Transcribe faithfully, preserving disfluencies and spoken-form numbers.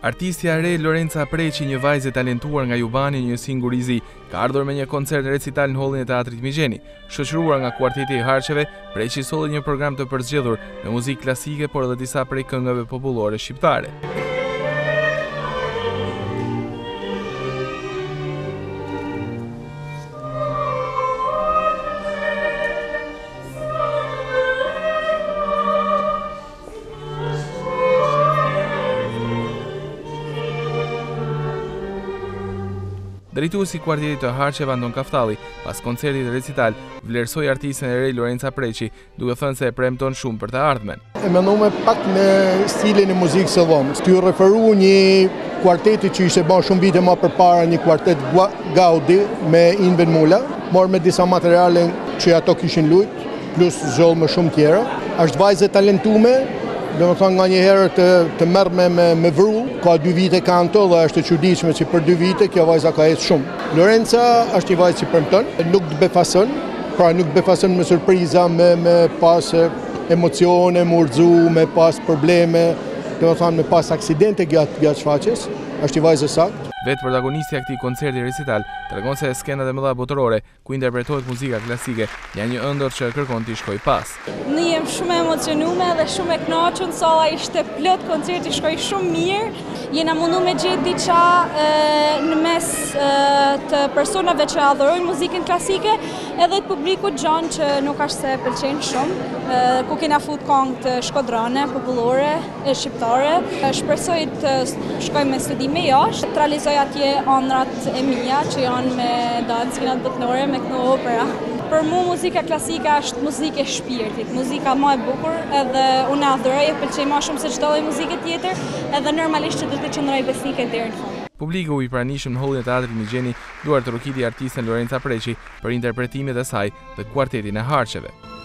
Artistja e re Lorenca Preçi, një vajzë e talentuar nga Jubani, një Singurizi, ka ardhur me një koncert recital në hollin e teatrit Mijeni. Shoqëruar nga kuarteti i Harçeve, Preçi solli një program të përzgjedhur me muzikë klasike, por edhe disa prej këngëve popullore shqiptare. Drejtuesi i kuartetit të Harçeve Anton Kaftalli, pas koncertit recital, vlerësoi artisten e re Lorenca Preçi, duke thënë se e premton shumë për të ardhmen. E mendova pak në stilin e muzikës së vonë. Ky referu një kuarteti që ishte bërë shumë vite më përpara, një kuartet Gaudi me Inven Mula, morë me disa materiale që ato kishin lujt, plus zgjoll më shumë tjera. Është vajzë talentume, domethënë nganjëherë të të merr me me, me vrull, ka dy vite kanto dhe është e çuditshme që për dy vite kjo vajza ka ecë shumë. Lorenca është një vajzë që premton, nuk të befason, pra nuk befason me surpriza, me me pas emocione, me urzu, me pas probleme, domethënë me pas aksidente gjatë gjatë shfaqjes, është një vajzë saktë. Vetë protagonistja e këtij koncerti recital tregon se skenat e mëdha botërore ku interpretohet muzika klasike janë një ëndër që kërkon t'i shkoj pas. Ne jem shumë emocionume dhe shumë e kënaqur, salla ishte plot, koncerti shkoi shumë mirë. Jena mundu me gjetë diçka në mes të personave që adhurojnë muzikën klasike edhe të publikut gjanë që nuk as se pëlqejnë shumë, ku kena fut këngë të shkodrane, popullore, e shqiptare. Shpresoj të shkoj me studime jashtë, të realizoj atje ëndrat e mia që janë me dancë, kënaqë botënore, me këto opera. Për mu muzika klasika është muzikë e shpirtit, muzika më e bukur edhe unë adhuroj e pëlqej më shumë se çdo lloj muzike tjetër edhe normalisht që do të qëndroj besnike deri në fund. Publiku i pranishëm në hollin e teatrit Mijeni duart rrokiti artisten Lorenca Preçi për interpretimet e saj dhe kuartetin e Harçeve.